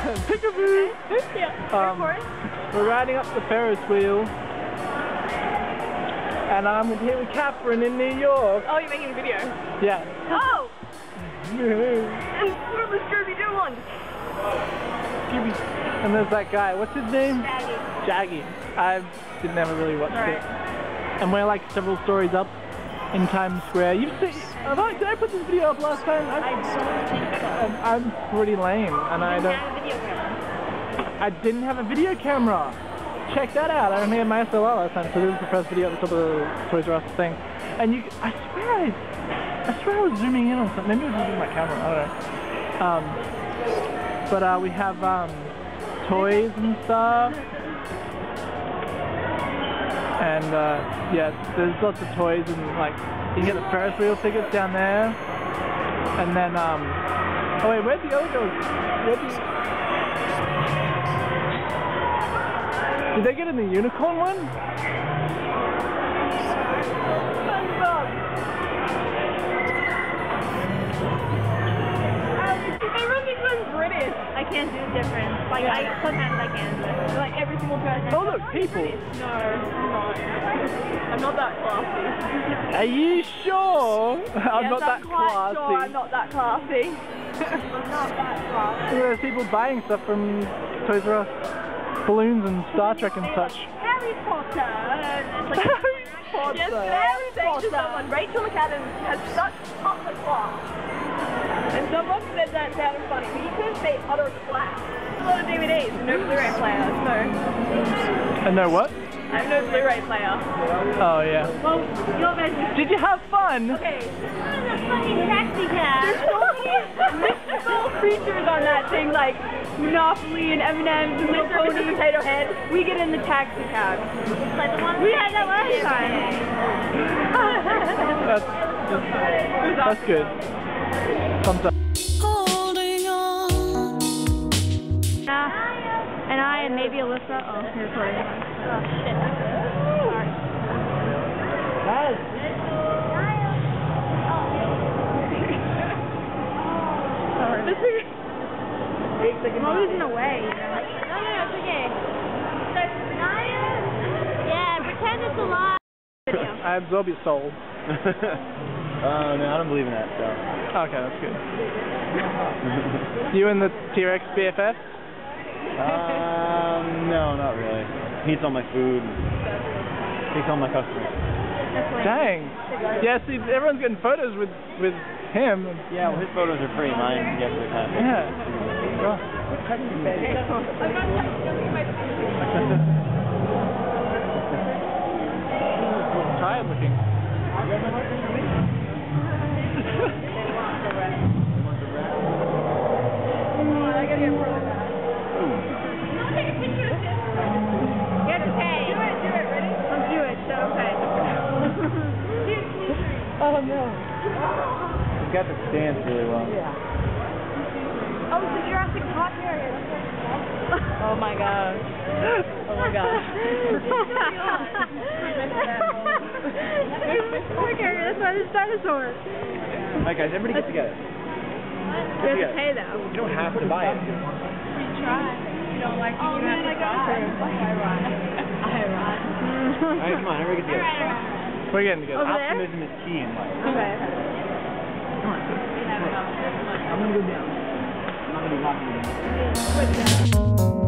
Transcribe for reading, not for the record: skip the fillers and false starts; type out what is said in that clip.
Peekaboo! Yeah. We're riding up the Ferris wheel. And I'm here with Catherine in New York. Oh, you're making a video? Yeah. Oh! And what was Scooby Doo on? Scooby. And there's that guy. What's his name? Jaggy. Jaggy. I didn't ever really watch it. And we're like several stories up in Times Square. You've seen. Did I put this video up last time? I don't think so. I'm pretty lame, and I don't. Have a video camera. I didn't have a video camera. Check that out. I only had my SLR last time, so this is the first video at the top of the Toys R Us thing. And you, I swear I was zooming in on something. Maybe it was just my camera. I don't know. We have toys and stuff, and yeah, there's lots of toys, and like you can get the Ferris wheel tickets down there, and then oh wait, where'd the other girls? Did they get in the unicorn one? They must be from British. I can't do the difference. Like, yeah. Sometimes I can. But, like, every single person. Oh, look, people. No, I'm not. I'm not that classy. Are you sure? I'm not that classy. I'm not that classy. There's people buying stuff from Toys R Us. Balloons and Star Trek and such. Harry Potter. Like Harry Potter. Yes, Harry Potter. Someone, Rachel McAdams has such top the class. And someone said that sounded funny because they utter class. There's a lot of DVDs and no Blu-ray player, so. And no what? I have no Blu-ray player. Oh yeah. Well, you're busy. Did you have fun? Okay. What is a fucking taxi cab? There's so many mystical creatures on that thing, like Monopoly and M&M's and Little Pony, Potato Head. We get in the taxi cab. We had that last time. That's good. Holding on. And I and maybe Alyssa. Oh, you're recording. Oh shit. Sorry. Sorry. I'm losing the way. No, it's okay. So, yeah, pretend it's a lie. I absorb your soul. Oh, no, I don't believe in that stuff. So. Okay, that's good. You and the T-Rex BFF? No, not really. He eats all my food. He eats all my customers. Dang. Yeah, see, everyone's getting photos with him. Yeah, well, his photos are free. Mine, yes, they're kind of. Yeah. I'm tired looking. I gotta get more of that. Take a picture of this. You have to pay. Do it, ready? I'm Jewish, so okay. Oh no. You got the stance really well. Yeah. Oh, it's the Jurassic Park area. Oh my gosh. Oh my gosh. Jurassic Park area, that's why there's dinosaurs. Alright guys, everybody get together. What? You have to pay though. You don't have to buy it. We try. You don't like it, you have to buy it. Alright, come on, everybody get together. We're getting together. Optimism is key in life. Okay. Come on. I'm gonna go down. I'm going to be walking.